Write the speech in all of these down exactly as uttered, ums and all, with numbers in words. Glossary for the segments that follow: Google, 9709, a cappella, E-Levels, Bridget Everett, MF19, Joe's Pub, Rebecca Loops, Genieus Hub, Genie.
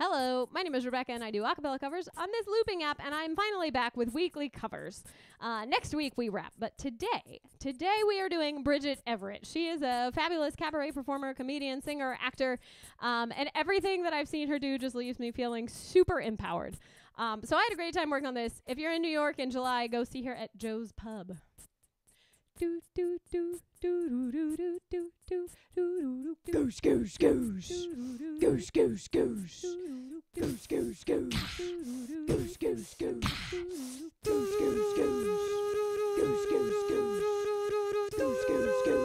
Hello, my name is Rebecca and I do acapella covers on this looping app, and I'm finally back with weekly covers. Uh, next week we rap, but today, today we are doing Bridget Everett. She is a fabulous cabaret performer, comedian, singer, actor, um, and everything that I've seen her do just leaves me feeling super empowered. Um, so I had a great time working on this. If you're in New York in July, go see her at Joe's Pub. Do do do do do do do do do do do goose goose goose goose goose goose goose goose goose goose goose goose goose goose goose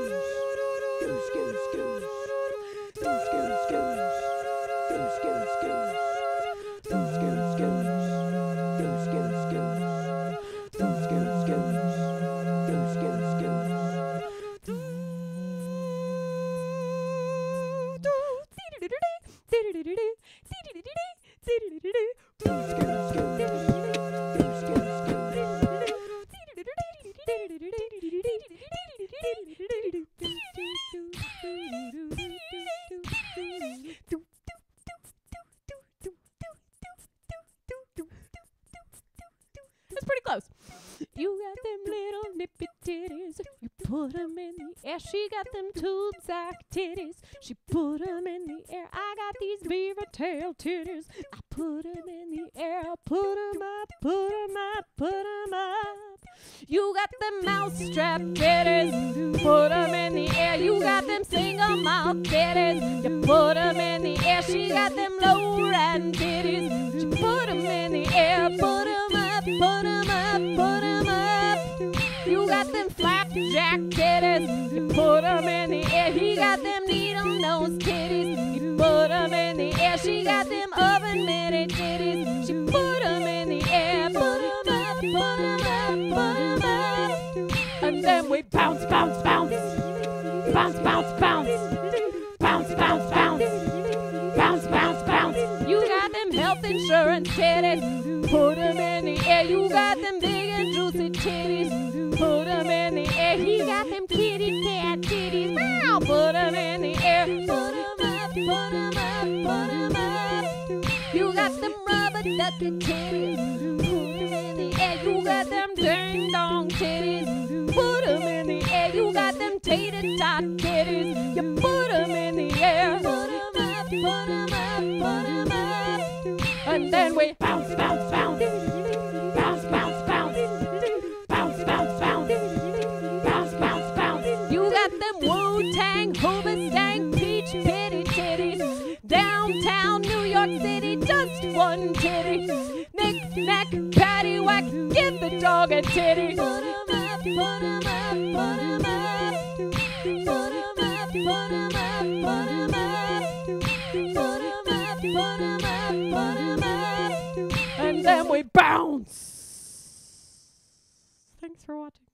You got them little nippy titties, you put them in the air. She got them tube sack titties, she put them in the air. I got these beaver tail titties, I put them in the air. I put them up, put them up, put them up. You got them mousetrap titties, put them in the air. You got them single mouth titties, you put them in the air. She got them low riding titties, she put them in the air. Put them up, put them up, put them up. You got them flapjack titties, you put them in the air. He got them needle nose titties, you put them in the air. She got them oven mitted titties, she put them in the air. Put them up, put them up, put them up. And then we bounce, bounce, bounce. Bounce, bounce, bounce. Bounce, bounce, bounce. Bounce, bounce, bounce. You got them health insurance titties, put them in the air. You got them big and juicy titties, put them in the air. He got them kitty cat titties, wow, put them in the air. Put them up, put them up, put them up. You got them rubber ducky titties, put them in the air. You got them ding dong titties, put them in the air. You got them tater tot titties, you put them in the air. Put them up, put them up, put them up. And then we bounce, bounce, bounce. One titty, knick knack, paddywhack, give the dog a titty. Put 'em up, put 'em up, put 'em up, put 'em up, put 'em up, put 'em up, put 'em up, put 'em up, put 'em up, and then we bounce. Thanks for watching.